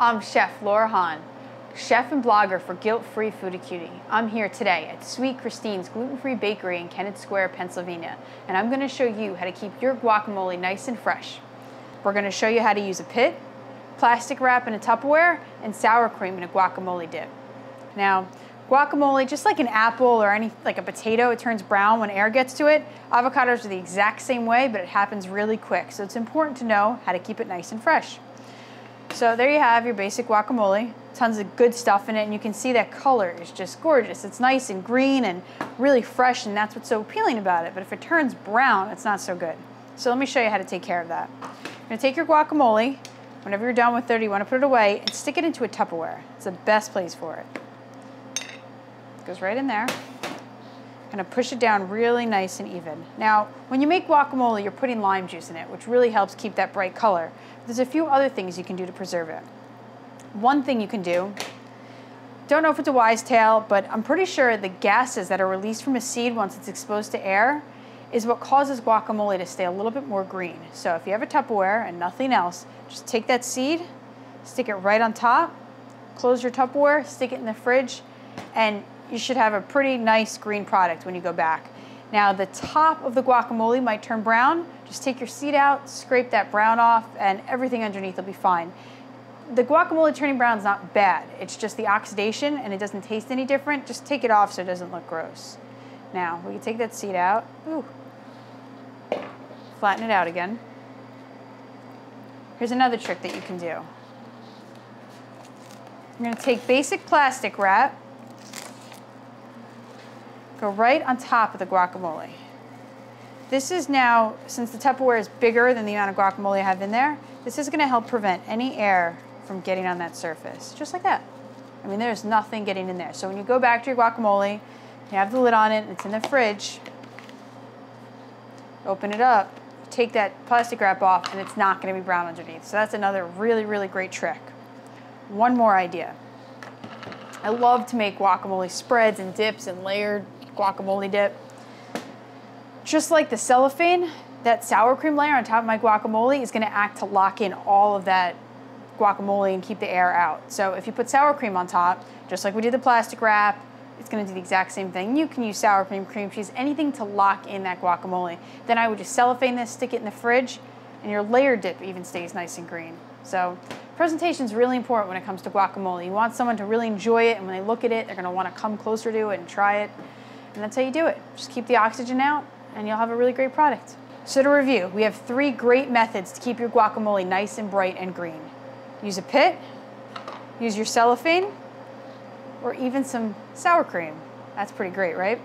I'm Chef Laura Hahn, chef and blogger for Guilt-Free Foodie Cutie. I'm here today at Sweet Christine's Gluten-Free Bakery in Kennett Square, Pennsylvania, and I'm going to show you how to keep your guacamole nice and fresh. We're going to show you how to use a pit, plastic wrap in a Tupperware, and sour cream in a guacamole dip. Now, guacamole, just like an apple or like a potato, it turns brown when air gets to it. Avocados are the exact same way, but it happens really quick, so it's important to know how to keep it nice and fresh. So there you have your basic guacamole, tons of good stuff in it, and you can see that color is just gorgeous. It's nice and green and really fresh, and that's what's so appealing about it. But if it turns brown, it's not so good. So let me show you how to take care of that. You're gonna take your guacamole, whenever you're done with it, you wanna put it away and stick it into a Tupperware. It's the best place for it. It goes right in there. Gonna push it down really nice and even. Now, when you make guacamole, you're putting lime juice in it, which really helps keep that bright color. There's a few other things you can do to preserve it. One thing you can do, don't know if it's a wisetail, but I'm pretty sure the gases that are released from a seed once it's exposed to air is what causes guacamole to stay a little bit more green. So if you have a Tupperware and nothing else, just take that seed, stick it right on top, close your Tupperware, stick it in the fridge, and you should have a pretty nice green product when you go back. Now, the top of the guacamole might turn brown. Just take your seed out, scrape that brown off, and everything underneath will be fine. The guacamole turning brown is not bad. It's just the oxidation, and it doesn't taste any different. Just take it off so it doesn't look gross. Now, we can take that seed out. Ooh. Flatten it out again. Here's another trick that you can do. I'm gonna take basic plastic wrap, go right on top of the guacamole. This is now, since the Tupperware is bigger than the amount of guacamole I have in there, this is gonna help prevent any air from getting on that surface, just like that. I mean, there's nothing getting in there. So when you go back to your guacamole, you have the lid on it, and it's in the fridge, open it up, take that plastic wrap off, and it's not gonna be brown underneath. So that's another really, really great trick. One more idea. I love to make guacamole spreads and dips and layered guacamole dip. Just like the cellophane, that sour cream layer on top of my guacamole is gonna act to lock in all of that guacamole and keep the air out. So if you put sour cream on top, just like we did the plastic wrap, it's gonna do the exact same thing. You can use sour cream, cream cheese, anything to lock in that guacamole. Then I would just cellophane this, stick it in the fridge, and your layer dip even stays nice and green. So presentation is really important when it comes to guacamole. You want someone to really enjoy it, and when they look at it, they're gonna wanna come closer to it and try it. And that's how you do it. Just keep the oxygen out, and you'll have a really great product. So to review, we have three great methods to keep your guacamole nice and bright and green. Use a pit, use your cellophane, or even some sour cream. That's pretty great, right?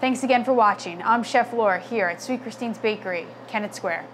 Thanks again for watching. I'm Chef Laura here at Sweet Christine's Bakery, Kennett Square.